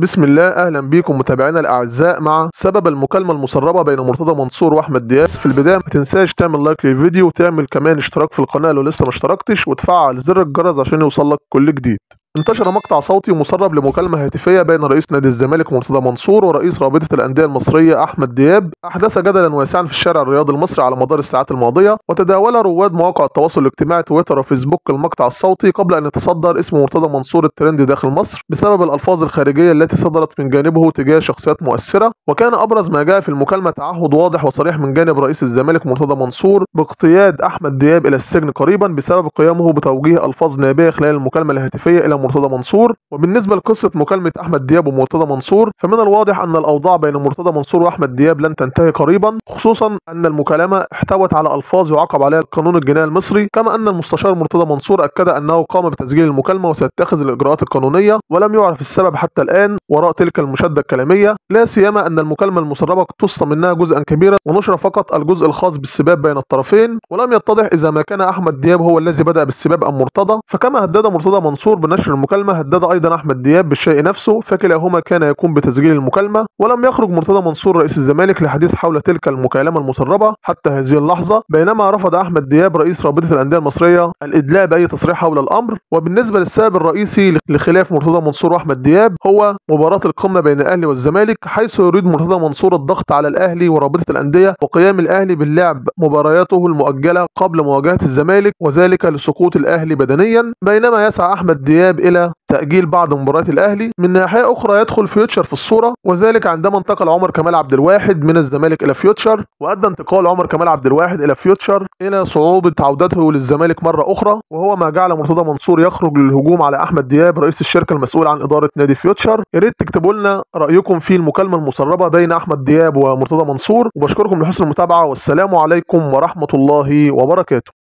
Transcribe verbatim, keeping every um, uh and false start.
بسم الله، اهلا بيكم متابعينا الاعزاء مع سبب المكالمه المسربه بين مرتضى منصور واحمد دياب. في البدايه ما تنساش تعمل لايك للفيديو وتعمل كمان اشتراك في القناه لو لسه ما اشتركتش، وتفعل زر الجرس عشان يوصلك كل جديد. انتشر مقطع صوتي مسرب لمكالمة هاتفية بين رئيس نادي الزمالك مرتضى منصور ورئيس رابطة الأندية المصرية أحمد دياب، أحدث جدلا واسعا في الشارع الرياضي المصري على مدار الساعات الماضية. وتداول رواد مواقع التواصل الاجتماعي تويتر وفيسبوك المقطع الصوتي قبل أن يتصدر اسم مرتضى منصور الترند داخل مصر بسبب الألفاظ الخارجية التي صدرت من جانبه تجاه شخصيات مؤثرة. وكان أبرز ما جاء في المكالمة تعهد واضح وصريح من جانب رئيس الزمالك مرتضى منصور باقتياد أحمد دياب إلى السجن قريبا بسبب قيامه بتوجيه ألفاظ نابية خلال المكالمة الهاتفية إلى مرتضى منصور. وبالنسبه لقصه مكالمه احمد دياب ومرتضى منصور، فمن الواضح ان الاوضاع بين مرتضى منصور واحمد دياب لن تنتهي قريبا، خصوصا ان المكالمه احتوت على الفاظ يعاقب عليها القانون الجنائي المصري. كما ان المستشار مرتضى منصور اكد انه قام بتسجيل المكالمه وسيتخذ الاجراءات القانونيه، ولم يعرف السبب حتى الان وراء تلك المشاده الكلاميه، لا سيما ان المكالمه المسربه اقتص منها جزءا كبيرا ونشر فقط الجزء الخاص بالسباب بين الطرفين، ولم يتضح اذا ما كان احمد دياب هو الذي بدا بالسباب ام مرتضى. فكما هدد مرتضى منصور نشر المكالمة، هدد أيضا أحمد دياب بالشيء نفسه، فكلاهما كان يقوم بتسجيل المكالمة. ولم يخرج مرتضى منصور رئيس الزمالك لحديث حول تلك المكالمة المسربة حتى هذه اللحظة، بينما رفض أحمد دياب رئيس رابطة الأندية المصرية الإدلاء بأي تصريح حول الأمر. وبالنسبة للسبب الرئيسي لخلاف مرتضى منصور وأحمد دياب هو مباراة القمة بين الأهلي والزمالك، حيث يريد مرتضى منصور الضغط على الأهلي ورابطة الأندية وقيام الأهلي باللعب مبارياته المؤجلة قبل مواجهة الزمالك، وذلك لسقوط الأهلي بدنيا، بينما يسعى أحمد دياب إلى تأجيل بعض مباريات الأهلي. من ناحية أخرى يدخل فيوتشر في الصورة، وذلك عندما انتقل عمر كمال عبد الواحد من الزمالك إلى فيوتشر. وأدى انتقال عمر كمال عبد الواحد إلى فيوتشر إلى صعوبة عودته للزمالك مرة أخرى، وهو ما جعل مرتضى منصور يخرج للهجوم على أحمد دياب رئيس الشركة المسؤول عن إدارة نادي فيوتشر. يا ريت تكتبوا لنا رأيكم في المكالمة المسربة بين أحمد دياب ومرتضى منصور، وبشكركم لحسن المتابعة، والسلام عليكم ورحمة الله وبركاته.